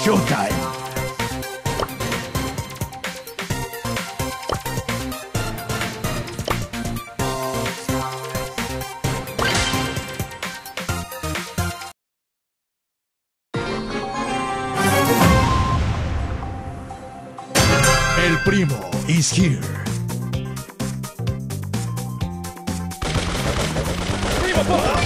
showtime. El primo is here. Primo Pop!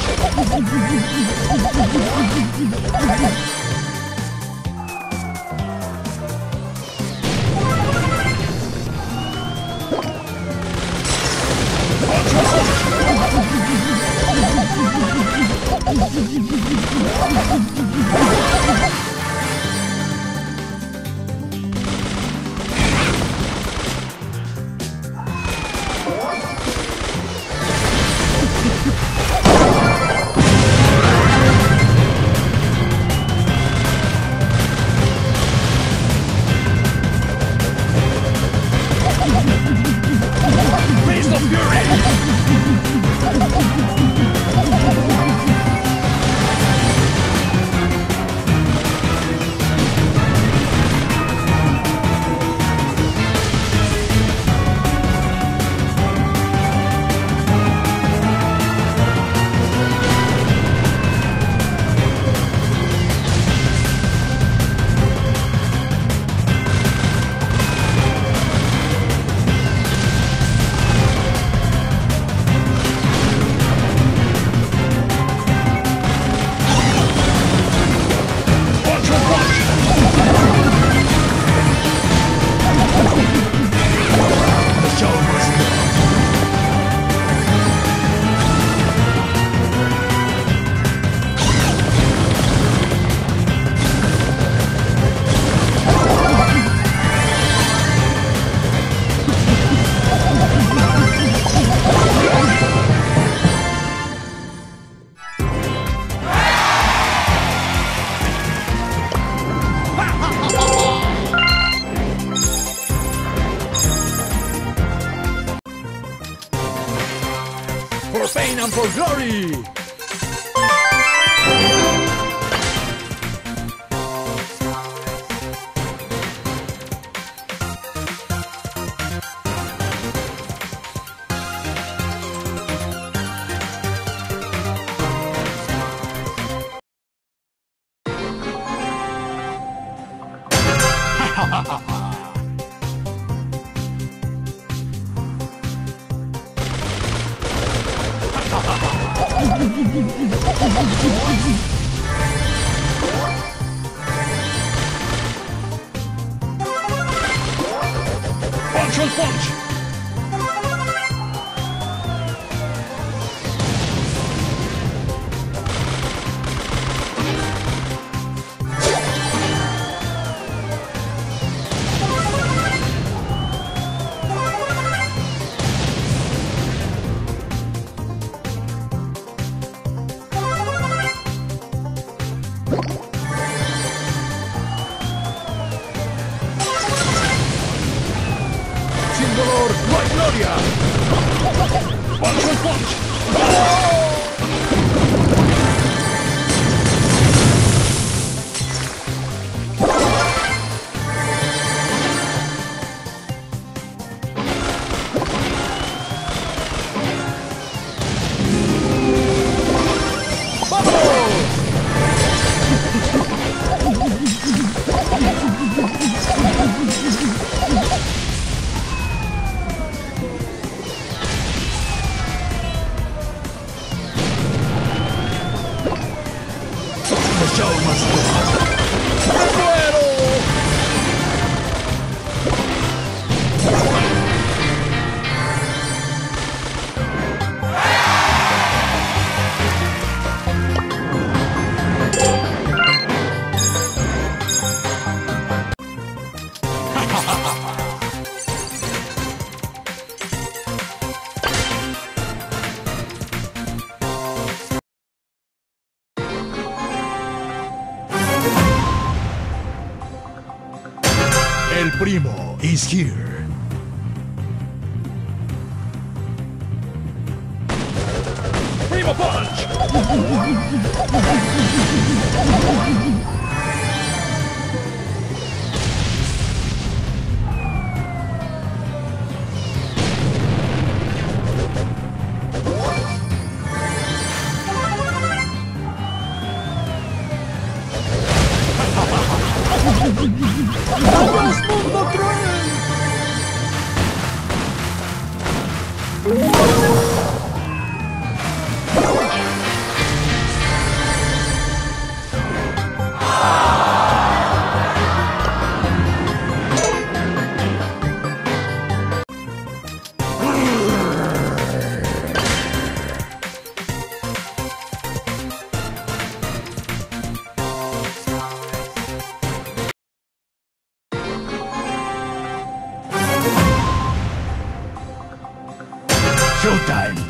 For Spain and for glory! Punch on punch! El primo is here. Primo punch! ¡Adiós, mundo cruel! Showtime!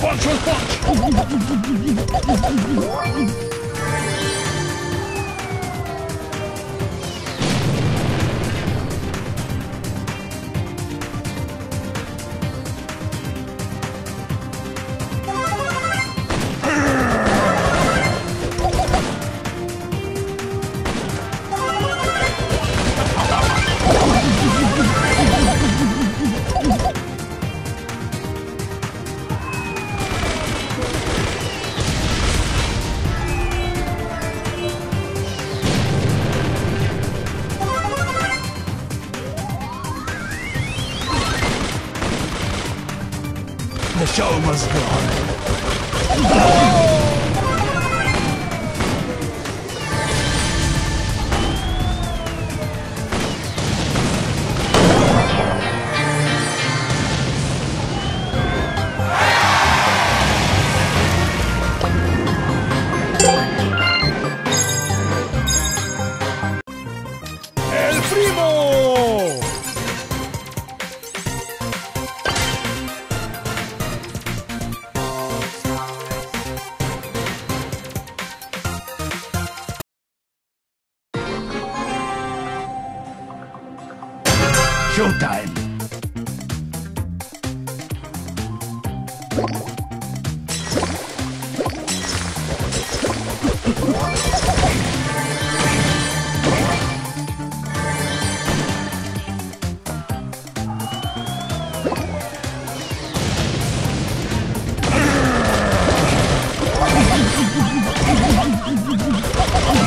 Punch, punch, punch! The show must go on. El primo! Showtime!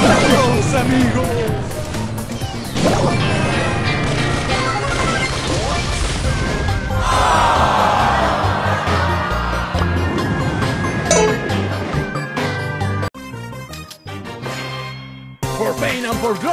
¡Adiós, amigos! For pain and for glory.